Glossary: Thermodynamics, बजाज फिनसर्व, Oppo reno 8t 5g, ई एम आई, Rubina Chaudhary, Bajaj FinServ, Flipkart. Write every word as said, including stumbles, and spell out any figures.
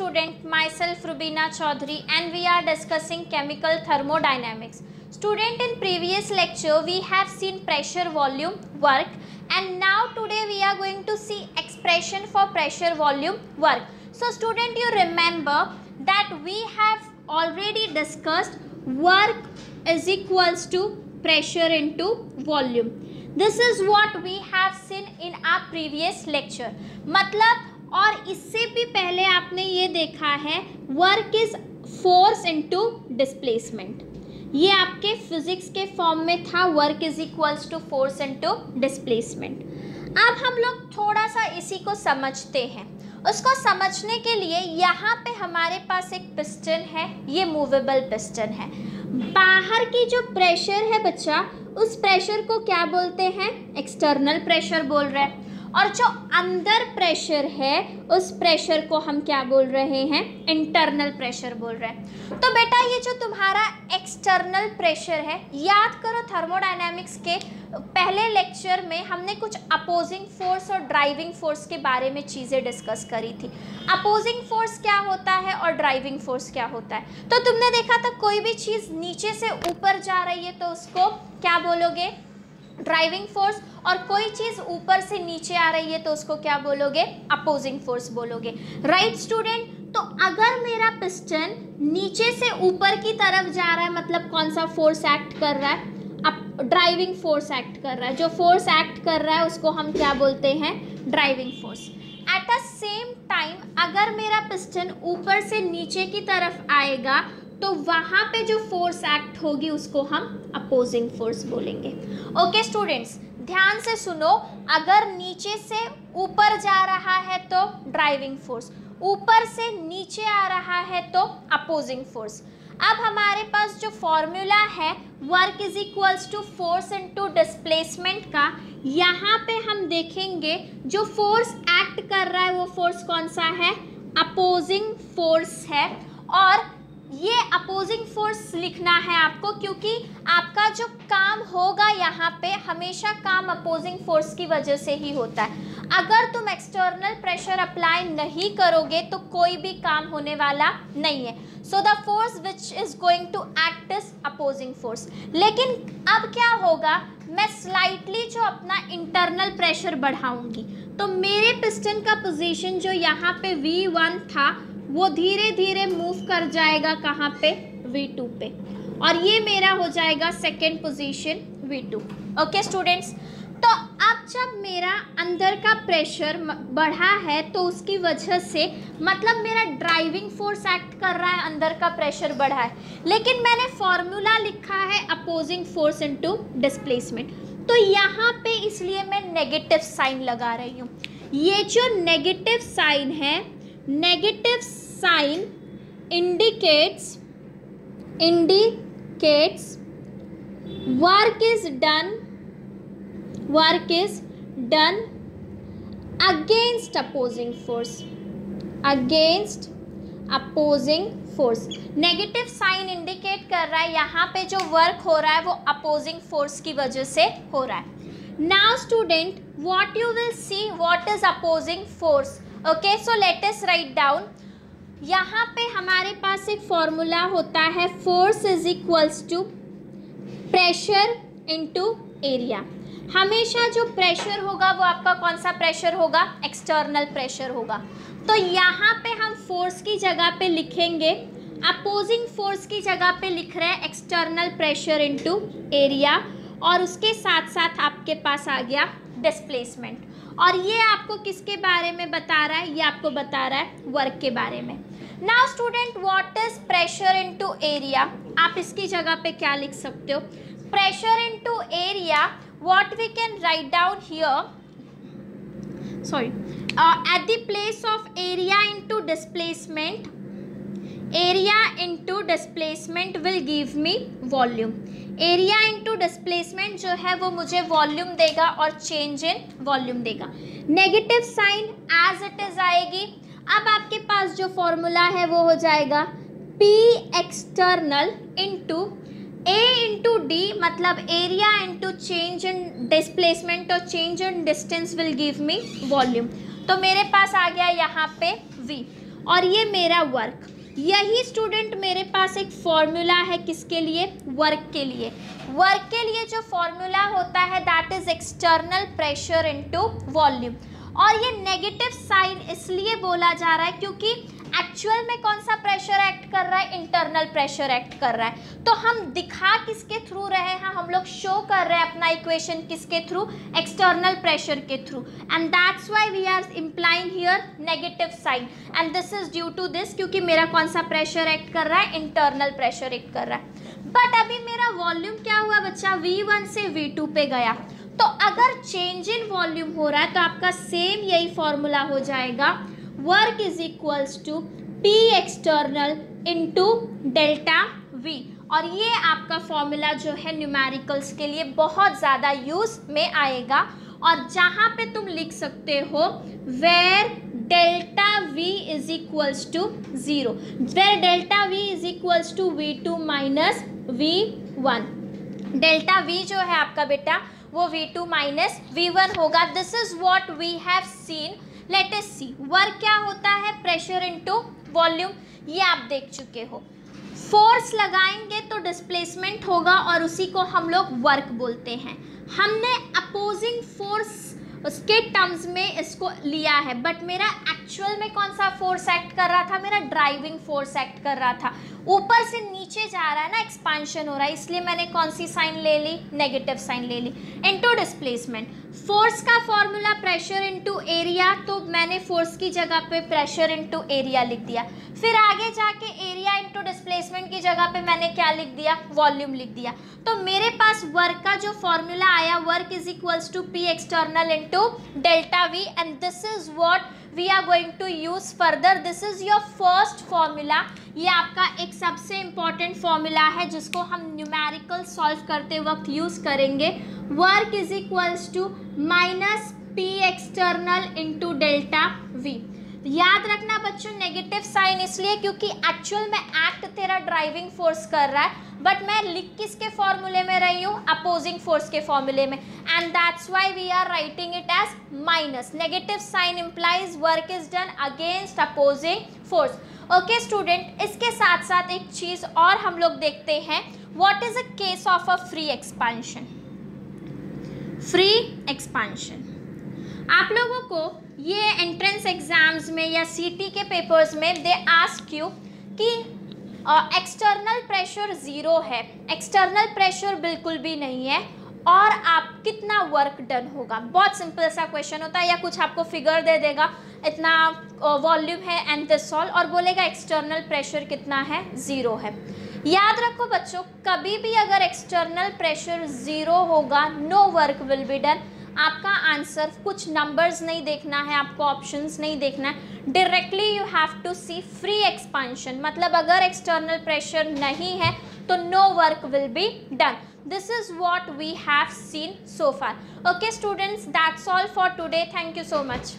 student, myself Rubina Chaudhary, and we are discussing chemical thermodynamics. Student, in previous lecture we have seen pressure, volume, work, and now today we are going to see expression for pressure, volume, work. So student, you remember that we have already discussed work is equals to pressure into volume. This is what we have seen in our previous lecture. मतलब और इससे भी पहले आपने ये देखा है work is force into displacement. ये आपके फिजिक्स के फॉर्म में था, work is equals to force into displacement. अब हम लोग थोड़ा सा इसी को समझते हैं. उसको समझने के लिए यहाँ पे हमारे पास एक पिस्टन है, ये मूवेबल पिस्टन है. बाहर की जो प्रेशर है बच्चा, उस प्रेशर को क्या बोलते हैं? एक्सटर्नल प्रेशर बोल रहे हैं. और जो अंदर प्रेशर है उस प्रेशर को हम क्या बोल रहे हैं? इंटरनल प्रेशर बोल रहे हैं. तो बेटा ये जो तुम्हारा एक्सटर्नल प्रेशर है, याद करो थर्मोडायनेमिक्स के पहले लेक्चर में हमने कुछ अपोजिंग फोर्स और ड्राइविंग फोर्स के बारे में चीज़ें डिस्कस करी थी. अपोजिंग फोर्स क्या होता है और ड्राइविंग फोर्स क्या होता है. तो तुमने देखा था कोई भी चीज़ नीचे से ऊपर जा रही है तो उसको क्या बोलोगे? Driving force. और कोई चीज़ ऊपर से नीचे आ रही है तो उसको क्या बोलोगे? अपोजिंग फोर्स बोलोगे. Right student. तो अगर मेरा पिस्टन नीचे से ऊपर की तरफ जा रहा है, मतलब कौन सा फोर्स एक्ट कर रहा है? अप ड्राइविंग फोर्स एक्ट कर रहा है. जो फोर्स एक्ट कर रहा है उसको हम क्या बोलते हैं? Driving force. At a same time अगर मेरा पिस्टन ऊपर से नीचे की तरफ आएगा तो वहाँ पे जो फोर्स एक्ट होगी उसको हम अपोजिंग फोर्स बोलेंगे. ओके स्टूडेंट्स, ध्यान से सुनो. अगर नीचे से ऊपर जा रहा है तो ड्राइविंग फोर्स, ऊपर से नीचे आ रहा है तो अपोजिंग फोर्स. अब हमारे पास जो फॉर्मूला है work is equals to force into displacement का, यहाँ पे हम देखेंगे जो फोर्स एक्ट कर रहा है वो फोर्स कौन सा है? अपोजिंग फोर्स है. और ये अपोजिंग फोर्स लिखना है आपको क्योंकि आपका जो काम होगा यहाँ पे हमेशा काम अपोजिंग फोर्स की वजह से ही होता है. अगर तुम एक्सटर्नल प्रेशर अप्लाई नहीं करोगे तो कोई भी काम होने वाला नहीं है. So the force which is going to act is opposing force. लेकिन अब क्या होगा, मैं स्लाइटली जो अपना इंटरनल प्रेशर बढ़ाऊंगी तो मेरे पिस्टन का पोजीशन जो यहाँ पे वी वन था वो धीरे धीरे मूव कर जाएगा कहाँ पे? वी टू पे. और ये मेरा हो जाएगा second position V two. Okay students. तो अब जब मेरा अंदर का प्रेशर बढ़ा है तो उसकी वजह से, मतलब मेरा ड्राइविंग फोर्स एक्ट कर रहा है, अंदर का प्रेशर बढ़ा है, लेकिन मैंने फॉर्मूला लिखा है अपोजिंग फोर्स इनटू डिस्प्लेसमेंट. तो यहाँ पे इसलिए मैं नेगेटिव साइन लगा रही हूँ. ये जो नेगेटिव साइन है, negative sign indicates indicates work is done work is done against opposing force against opposing force. Negative sign indicate कर रहा है यहाँ पे जो वर्क हो रहा है वो अपोजिंग फोर्स की वजह से हो रहा है. Now student what you will see what is opposing force. Okay, so let us write down. यहाँ पे हमारे पास एक फॉर्मूला होता है force is equals to pressure into area. हमेशा जो प्रेशर होगा वो आपका कौन सा प्रेशर होगा? एक्सटर्नल प्रेशर होगा. तो यहाँ पे हम फोर्स की जगह पे लिखेंगे, अपोजिंग फोर्स की जगह पे लिख रहे हैं एक्सटर्नल प्रेशर इनटू एरिया, और उसके साथ साथ आपके पास आ गया डिस्प्लेसमेंट. और ये आपको किसके बारे में बता रहा है? ये आपको बता रहा है वर्क के बारे में. Now student what is pressure into area? आप इसकी जगह पे क्या लिख सकते हो? Pressure into area what we can write down here, sorry, at the place of area into displacement, area into displacement will give me volume. Area into displacement जो है वो मुझे वॉल्यूम देगा और चेंज इन वॉल्यूम देगा. Negative sign as it is आएगी. अब आपके पास जो फॉर्मूला है वो हो जाएगा P external into A into D, मतलब area into change in displacement और change in distance will give me volume. तो मेरे पास आ गया यहाँ पे वी. और ये मेरा वर्क। यही स्टूडेंट मेरे पास एक फॉर्मूला है किसके लिए, वर्क के लिए। वर्क के लिए जो फॉर्मूला होता है that is external pressure into volume. और ये नेगेटिव साइन इसलिए बोला जा रहा है क्योंकि एक्चुअल में कौन सा प्रेशर एक्ट कर रहा है, इंटरनल प्रेशर एक्ट कर रहा है। तो हम दिखा किसके थ्रू रहे हैं, हम लोग शो कर रहे हैं अपना इक्वेशन किसके थ्रू, एक्सटर्नल प्रेशर के through. And that's why we are implying here negative sign and this is due to this, क्योंकि मेरा कौन सा प्रेशर एक्ट कर रहा है, इंटरनल प्रेशर एक्ट कर रहा है। बट अभी मेरा वॉल्यूम क्या हुआ बच्चा, वी वन से वी टू पे गया। तो अगर चेंज इन वॉल्यूम हो रहा है तो आपका सेम यही फॉर्मूला हो जाएगा, work is equals to P external into delta V. और ये आपका फॉर्मूला जो है न्यूमेरिकल्स के लिए बहुत ज़्यादा यूज में आएगा, और जहाँ पे तुम लिख सकते हो where delta V is equals to zero, where delta V is equals to V two minus V one. Delta V जो है आपका बेटा वो V two minus V one होगा। This is what we have seen. Let us see work क्या होता है, pressure into volume, ये आप देख चुके हो। फोर्स लगाएंगे तो डिस्प्लेसमेंट होगा और उसी को हम लोग वर्क बोलते हैं। हमने अपोजिंग फोर्स उसके टर्म्स में इसको लिया है, बट मेरा एक्चुअल में कौन सा फोर्स एक्ट कर रहा था, मेरा ड्राइविंग फोर्स एक्ट कर रहा था। ऊपर से नीचे जा रहा है ना, एक्सपांशन हो रहा है, इसलिए मैंने कौन सी साइन ले ली, नेगेटिव साइन ले ली। इनटू डिस्प्लेसमेंट, फोर्स का फॉर्मूला प्रेशर इनटू एरिया, तो मैंने फोर्स की जगह पे प्रेशर इनटू एरिया लिख दिया। फिर आगे जाके एरिया इनटू डिस्प्लेसमेंट की जगह पे मैंने क्या लिख दिया, वॉल्यूम लिख दिया। तो मेरे पास वर्क का जो फॉर्मूला आया, work is equals to P external into delta V, and this is what we are going to use further. This is your first formula. ये आपका एक सबसे इम्पॉर्टेंट फॉर्मूला है जिसको हम न्यूमेरिकल सॉल्व करते वक्त यूज़ करेंगे। Work is equals to minus P external into delta V. याद रखना बच्चों, नेगेटिव साइन इसलिए क्योंकि एक्चुअल में एक्ट तेरा ड्राइविंग फोर्स कर रहा है, बट मैं लिख किसके फॉर्मूले में रही हूँ, अपोजिंग फोर्स के फॉर्मूले में। And that's why we are writing it as minus. Negative sign implies work is done against opposing force. Okay student, इसके साथ साथ एक चीज़ और हम लोग देखते हैं, what is a case of a free expansion. Free expansion आप लोगों को ये एंट्रेंस एग्जाम्स में या सीटी के पेपर्स में दे आस्क यू कि एक्सटर्नल प्रेशर ज़ीरो है, एक्सटर्नल प्रेशर बिल्कुल भी नहीं है, और आप कितना वर्क डन होगा। बहुत सिंपल सा क्वेश्चन होता है, या कुछ आपको फिगर दे देगा, इतना वॉल्यूम है एंड दिस ऑल, और बोलेगा एक्सटर्नल प्रेशर कितना है, ज़ीरो है। याद रखो बच्चों, कभी भी अगर एक्सटर्नल प्रेशर ज़ीरो होगा, no work will be done. आपका आंसर, कुछ नंबर्स नहीं देखना है आपको, ऑप्शंस नहीं देखना है, directly you have to see free expansion. मतलब अगर एक्सटर्नल प्रेशर नहीं है तो no work will be done. This is what we have seen so far. Okay students, That's all for today. Thank you so much.